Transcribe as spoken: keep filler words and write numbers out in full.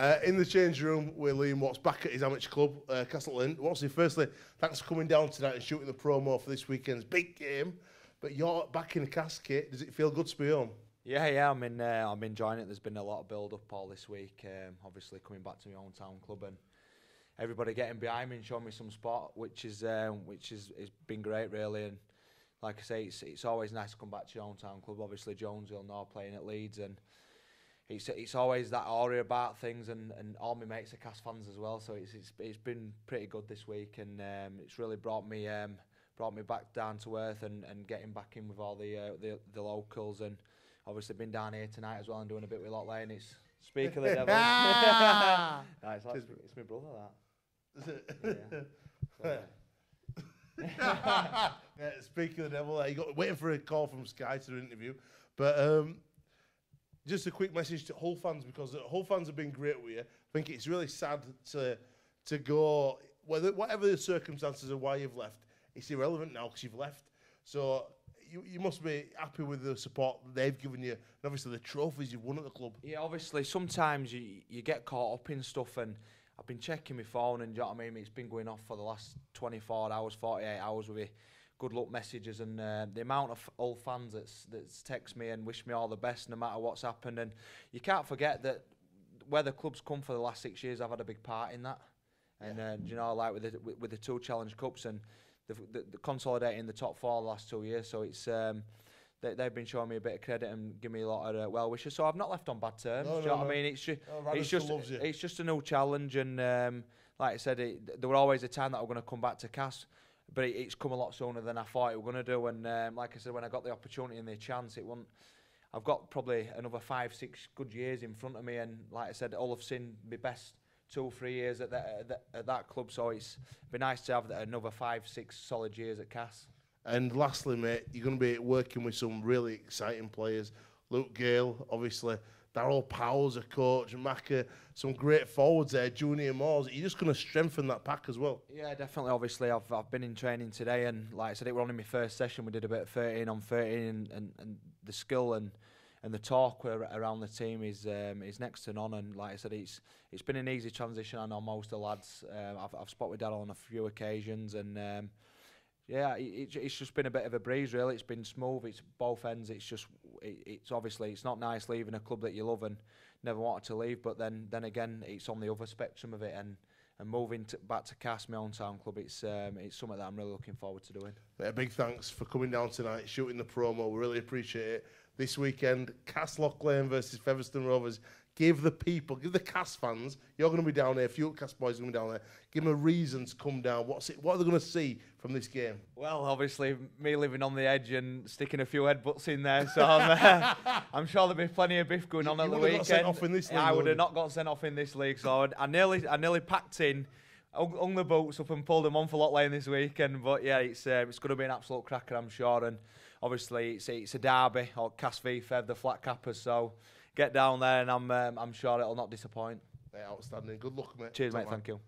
Uh, in the change room with Liam Watts, back at his amateur club, uh, Castleford. Watts, firstly, thanks for coming down tonight and shooting the promo for this weekend's big game. But you're back in the casket. Does it feel good to be home? Yeah, yeah, I'm, in, uh, I'm enjoying it. There's been a lot of build-up all this week. Um, obviously, coming back to my hometown club and everybody getting behind me and showing me some spot, which is um, which is it's been great, really. And like I say, it's it's always nice to come back to your hometown club. Obviously, Jones will know playing at Leeds, and It's, it's always that aura about things, and, and all my mates are Cast fans as well, so it's it's, it's been pretty good this week, and um, it's really brought me um, brought me back down to earth, and, and getting back in with all the, uh, the the locals, and obviously been down here tonight as well and doing a bit with Lock Lane. It's speak of the devil. No, it's, like, it's my brother that. Yeah. So, yeah. Yeah, speak of the devil. You got waiting for a call from Sky to an interview, but. Um, Just a quick message to Hull fans, because Hull fans have been great with you. I think it's really sad to to go, whether whatever the circumstances of why you've left, it's irrelevant now because you've left. So you you must be happy with the support they've given you, and obviously the trophies you've won at the club. Yeah, obviously sometimes you you get caught up in stuff, and I've been checking my phone, and do you know what I mean? It's been going off for the last twenty-four hours, forty-eight hours with you. Good luck messages, and uh, the amount of old fans that's that's text me and wish me all the best no matter what's happened. And you can't forget that where the club's come for the last six years, I've had a big part in that. And yeah. uh, you know, like with the with, with the two Challenge Cups and the, the, the consolidating the top four the last two years, so it's um, they, they've been showing me a bit of credit and give me a lot of uh, well wishes. So I've not left on bad terms. No, do no, you know no. what I mean? It's just no, it's just it's just a new challenge, and um, like I said, it, there were always a time that I'm going to come back to Cass. But it, it's come a lot sooner than I thought it was going to do. And um, like I said, when I got the opportunity and the chance, it wasn't. I've got probably another five, six good years in front of me. And like I said, all I've seen my best two, three years at, the, at, the, at that club. So it's been nice to have another five, six solid years at Cass. And lastly, mate, you're going to be working with some really exciting players. Luke Gale, obviously. Darryl Powell's a coach, Maka, some great forwards there, Junior Morris. You're just going to strengthen that pack as well. Yeah, definitely. Obviously, I've, I've been in training today, and like I said, it was only my first session. We did a bit of thirteen on thirteen, and, and, and the skill and, and the talk around the team is um, is next to none. And like I said, it's it's been an easy transition. I know most of the lads. Um, I've, I've spoke with Darryl on a few occasions, and um, yeah, it, it's just been a bit of a breeze, really. It's been smooth. It's both ends. It's just, it, it's obviously, it's not nice leaving a club that you love and never wanted to leave. But then, then again, it's on the other spectrum of it, and and moving to, back to Cass, my hometown club. It's um, it's something that I'm really looking forward to doing. Yeah, big thanks for coming down tonight, shooting the promo. We really appreciate it. This weekend, Cass Lock Lane versus Featherstone Rovers. Give the people, give the Cass fans, you're going to be down there, a few Cass boys are going to be down there, give them a reason to come down. What's it, what are they going to see from this game? Well, obviously, me living on the edge and sticking a few headbutts in there, so I'm, uh, I'm sure there'll be plenty of biff going you, on you at the weekend. Got sent off in this league, I would have not got sent off in this league, so I'd, I nearly I nearly packed in, hung the boots up and pulled them on for Lock Lane this weekend, but yeah, it's uh, it's going to be an absolute cracker, I'm sure, and obviously, it's, it's a derby, or Cass v Fev, the flat cappers, so get down there, and I'm um, I'm sure it'll not disappoint. Yeah, outstanding. Good luck, mate. Cheers, mate. Thank you.